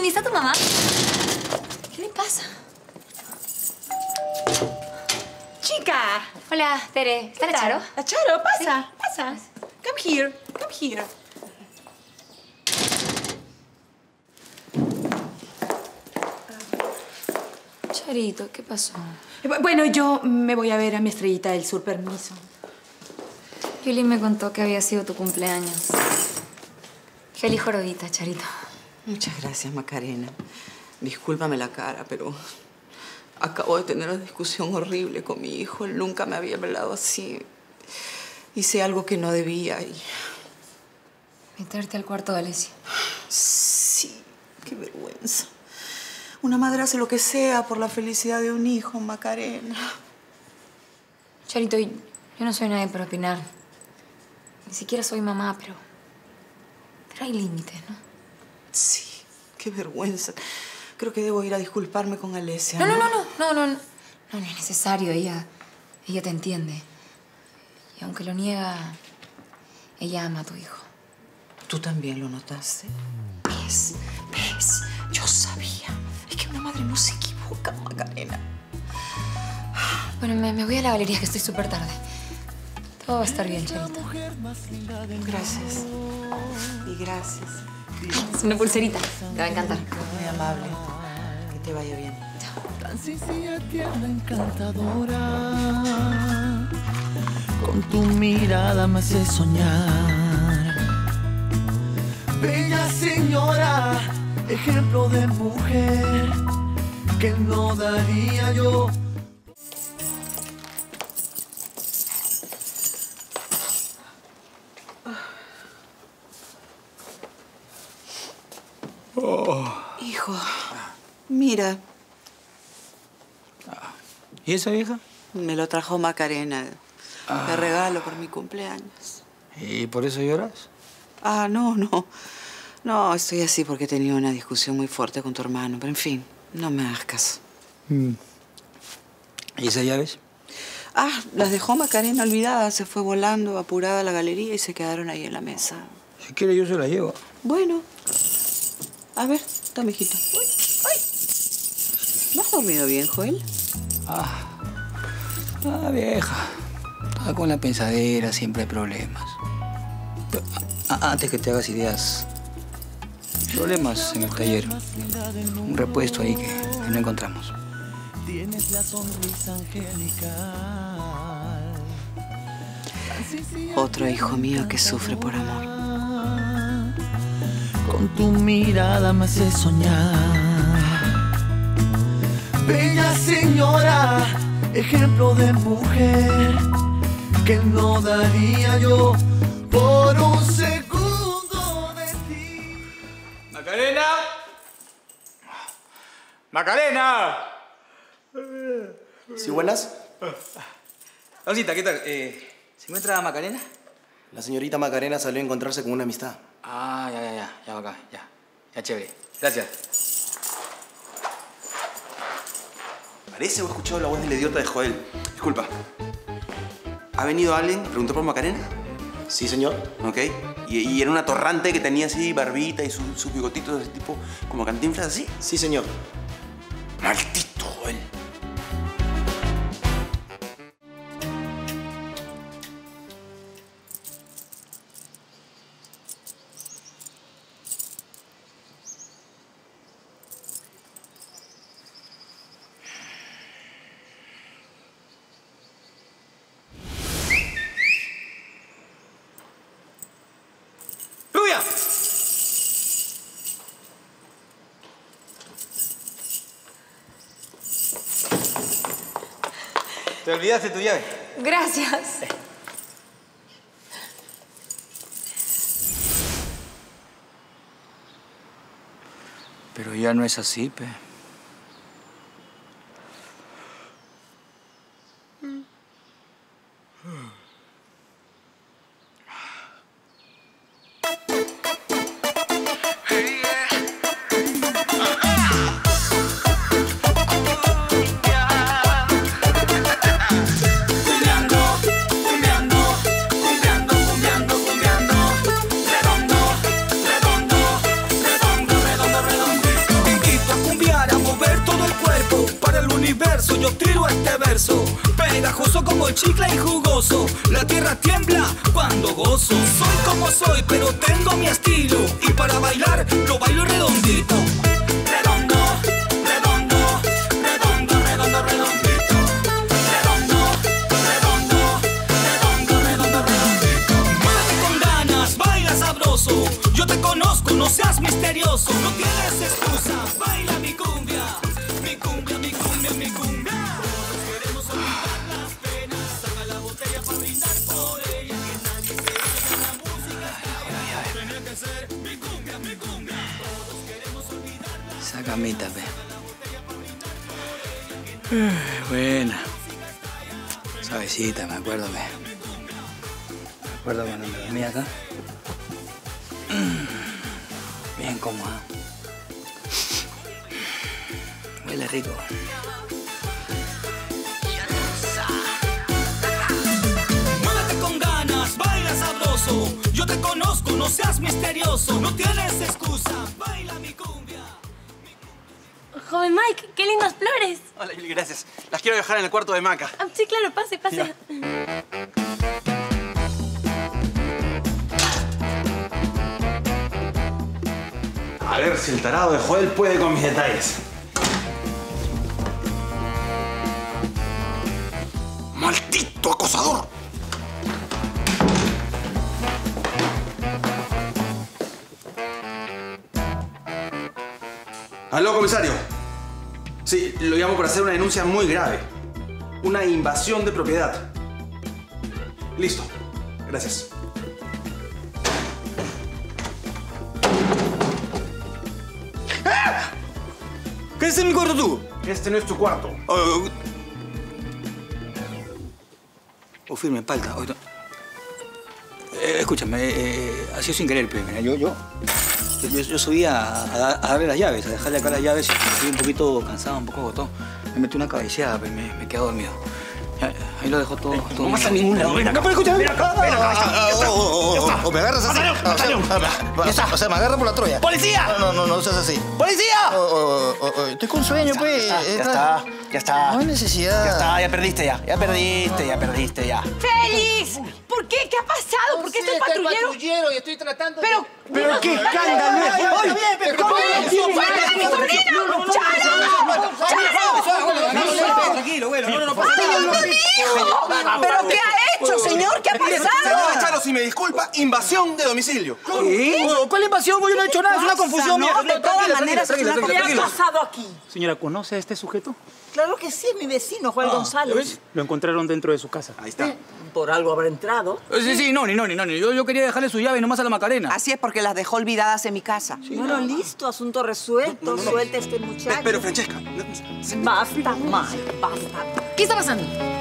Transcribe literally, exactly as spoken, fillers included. ¿ni está tu mamá? ¿Qué le pasa? ¡Chica! Hola, Tere. ¿Está la Charo? La Charo, pasa, sí. pasa. Come here, come here. Charito, ¿qué pasó? Bueno, yo me voy a ver a mi estrellita del sur, permiso. Yuli me contó que había sido tu cumpleaños. Feliz jorobita, Charito. Muchas gracias, Macarena. Discúlpame la cara, pero acabo de tener una discusión horrible con mi hijo. Él nunca me había hablado así. Hice algo que no debía y... ¿Meterte al cuarto de Alessia? Sí, qué vergüenza. Una madre hace lo que sea por la felicidad de un hijo, Macarena. Charito, yo no soy nadie para opinar. Ni siquiera soy mamá, pero... Pero hay límites, ¿no? Sí, qué vergüenza. Creo que debo ir a disculparme con Alessia. No, no, no, no, no, no, no, no es necesario. Ella, ella te entiende. Y aunque lo niega, ella ama a tu hijo. ¿Tú también lo notaste? ¿Ves? ¿Ves? Yo sabía. Es que una madre no se equivoca, Macarena. Bueno, me, me voy a la galería, que estoy súper tarde. Todo va a estar bien, Charito. Gracias. Y gracias. Es una pulserita. Te va a encantar. Muy amable. Que te vaya bien. Chao. Tan sencilla, tierna, encantadora. Con tu mirada me hace soñar. Bella señora, ejemplo de mujer que no daría yo. Oh. Hijo, mira. Ah. ¿Y esa vieja? Me lo trajo Macarena. Ah. Te regalo por mi cumpleaños. ¿Y por eso lloras? Ah, no, no. No, estoy así porque he tenido una discusión muy fuerte con tu hermano. Pero, en fin, no me hagas caso. Mm. ¿Y esas llaves? Ah, las dejó Macarena olvidadas. Se fue volando, apurada a la galería y se quedaron ahí en la mesa. Si quiere, yo se las llevo. Bueno. A ver, toma, hijito. Uy, uy. ¿No has dormido bien, Joel? Ah, la vieja. Ah, con la pensadera siempre hay problemas. Pero, ah, antes que te hagas ideas, problemas en el taller. Un repuesto ahí que, que no encontramos. Tienes la sonrisa angelical. Otro hijo mío que sufre por amor. Con tu mirada me hace soñar. Bella señora, ejemplo de mujer que no daría yo por un segundo de ti. ¡Macarena! ¡Macarena! ¿Sí, buenas? Rosita, ¿qué tal? Eh, ¿Se encuentra Macarena? La señorita Macarena salió a encontrarse con una amistad. Ah, ya, ya, ya, ya, acá, ya. Ya, chévere. Gracias. Parece haber escuchado la voz del idiota de Joel. Disculpa. ¿Ha venido alguien? ¿Preguntó por Macarena? Sí, señor. Ok. Y, y era una torrante que tenía así barbita y sus su bigotitos de ese tipo, como Cantinflas, así. Sí, señor. ¡Maldito Joel! Te olvidaste tu llave. Gracias. Pero ya no es así, pe. Mm. yo tiro este verso, pegajoso como el chicle y jugoso. La tierra tiembla cuando gozo. Soy como soy, pero tengo mi estilo, y para bailar lo bailo redondito. Redondo, redondo, redondo, redondo, redondito. Redondo, redondo, redondo, redondo, redondito. Muévete con ganas, baila sabroso. Yo te conozco, no seas misterioso. No tienes excusa, baila mi cumbia. Mi cumbia, mi cumbia, mi cumbia. Todos queremos olvidar las penas. Saca la botella para brindar por ella. Que nadie se vaya, la música está. Tenía que ser mi cumbia, mi cumbia. Todos queremos olvidar las penas. Sácame, tape. Buena. Suavecita, me acuerdo que... Me acuerdo cuando me dormí acá. Bien cómoda. Huele rico. Muévete con ganas, baila sabroso. Yo te conozco, no seas misterioso. No tienes excusa, baila mi cumbia. Joven Mike, qué lindas flores. Hola, Yuli, gracias. Las quiero dejar en el cuarto de Maca. Ah, sí, claro, pase, pase. Ya. A ver si el tarado de Joel puede con mis detalles. ¡Maldito acosador! Aló, comisario. Sí, lo llamo para hacer una denuncia muy grave. Una invasión de propiedad. Listo. Gracias. ¿Qué haces en mi cuarto tú? Este no es tu cuarto. Uh, o firme, palta. O... Eh, escúchame, eh, ha sido sin querer, primero. Yo, yo, yo, yo subí a, a, a darle las llaves, a dejarle acá las llaves. Estoy un poquito cansado, un poco agotado. Me metí una cabeceada, pero me, me quedé dormido. Ahí lo dejo todo. Eh, todo no pasa a ningún lado. Ven acá, pero escúchame. Ven acá, ven acá. O me agarras así. Batallón, batallón. O sea, me agarra por la Troya. ¡Policía! No, no, no, no seas así. ¡Policía! O, o, o, estoy con sueño, pues. Ya está, ya está. No hay necesidad. Ya está, ya perdiste ya. Ya perdiste, ya perdiste ya. ¡Félix! ¿Por qué? ¿Qué ha pasado? ¿Por qué está el patrullero? patrullero y estoy tratando. Pero, pero qué escándalo. ¡Oye, pero cómo es! ¡Suéltame a mi sobrina! ¡Charo! ¡Charo! Tranquilo, bueno, no, no pasa nada. ¡Hijo! ¿Pero qué ha hecho, señor? ¿Qué ha pasado? Charo, si me disculpa, invasión de domicilio. ¿Qué? ¿Cuál invasión? Yo no he hecho nada, es una confusión. No, de todas maneras, ¿qué ha pasado aquí? Señora, ¿conoce a este sujeto? Claro que sí, es mi vecino, Juan González. Lo encontraron dentro de su casa. Ahí está. Por algo habrá entrado. Sí, sí, no, ni no, ni no. Yo, yo quería dejarle sus llaves nomás a la Macarena. Así es, porque las dejó olvidadas en mi casa. Sí, bueno, no, listo, asunto resuelto. No, no, no. Suelta a este muchacho. Pero, Francesca... No, no, no. Basta, Mike, basta. ¿Qué está pasando?